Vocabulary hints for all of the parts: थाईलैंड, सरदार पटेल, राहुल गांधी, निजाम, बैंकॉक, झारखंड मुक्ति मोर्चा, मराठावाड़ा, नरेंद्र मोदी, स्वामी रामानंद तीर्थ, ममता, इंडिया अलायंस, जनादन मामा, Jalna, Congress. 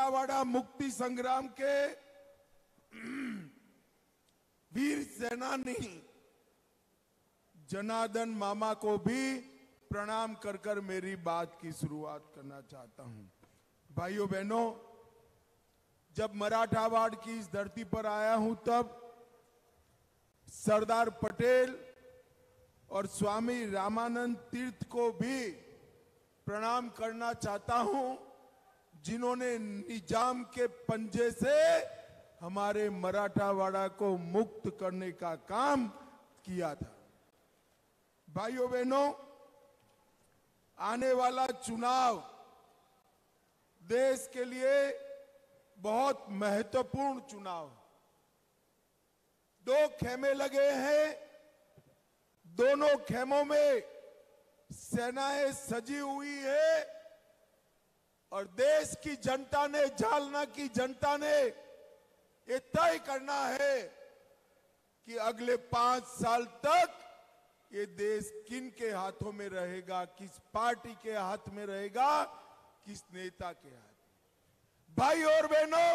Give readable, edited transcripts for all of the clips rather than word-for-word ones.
मराठावाड़ा मुक्ति संग्राम के वीर सेनानी जनादन मामा को भी प्रणाम कर कर मेरी बात की शुरुआत करना चाहता हूं। भाइयों बहनों, जब मराठावाड़ की इस धरती पर आया हूं तब सरदार पटेल और स्वामी रामानंद तीर्थ को भी प्रणाम करना चाहता हूं, जिन्होंने निजाम के पंजे से हमारे मराठावाड़ा को मुक्त करने का काम किया था। भाइयों बहनों, आने वाला चुनाव देश के लिए बहुत महत्वपूर्ण चुनाव। दो खेमे लगे हैं, दोनों खेमों में सेनाएं सजी हुई है और देश की जनता ने, जालना की जनता ने ये तय करना है कि अगले 5 साल तक ये देश किन के हाथों में रहेगा, किस पार्टी के हाथ में रहेगा, किस नेता के हाथ। भाई और बहनों,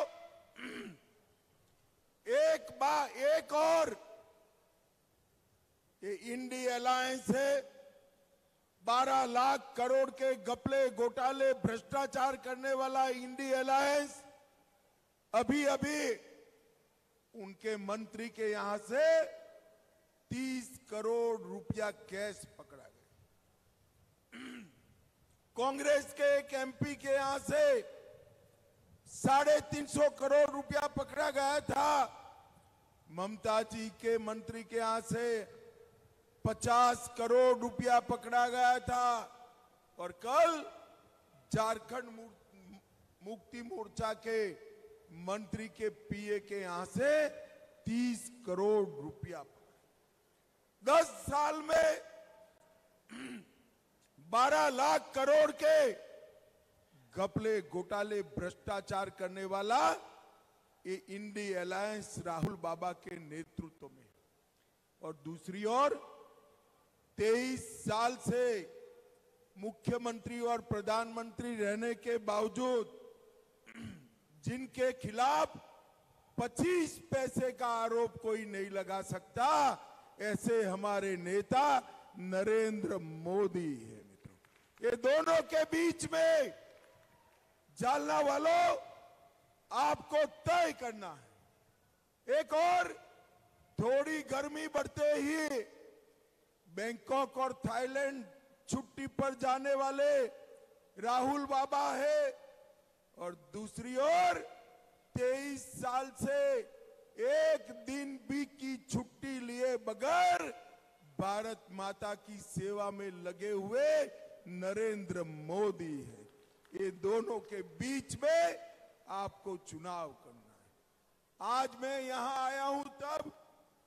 एक और ये इंडिया अलायंस है, 12 लाख करोड़ के घपले घोटाले भ्रष्टाचार करने वाला इंडिया अलायंस अभी अभी उनके मंत्री के यहां से 30 करोड़ रुपया कैश पकड़ा गया। कांग्रेस के एक एमपी के यहां से 350 करोड़ रुपया पकड़ा गया था। ममता जी के मंत्री के यहां से 50 करोड़ रुपया पकड़ा गया था। और कल झारखंड मुक्ति मोर्चा के मंत्री के पीए के यहां से 30 करोड़ रुपया पकड़ा। 10 साल में 12 लाख करोड़ के घपले घोटाले भ्रष्टाचार करने वाला ये इंडिया अलायंस राहुल बाबा के नेतृत्व में। और दूसरी ओर 23 साल से मुख्यमंत्री और प्रधानमंत्री रहने के बावजूद जिनके खिलाफ 25 पैसे का आरोप कोई नहीं लगा सकता, ऐसे हमारे नेता नरेंद्र मोदी है। मित्रों, ये दोनों के बीच में जालना वालों आपको तय करना है। एक और थोड़ी गर्मी बढ़ते ही बैंकॉक और थाईलैंड छुट्टी पर जाने वाले राहुल बाबा है और दूसरी ओर 23 साल से एक दिन भी की छुट्टी लिए बगैर भारत माता की सेवा में लगे हुए नरेंद्र मोदी है। ये दोनों के बीच में आपको चुनाव करना है। आज मैं यहां आया हूं तब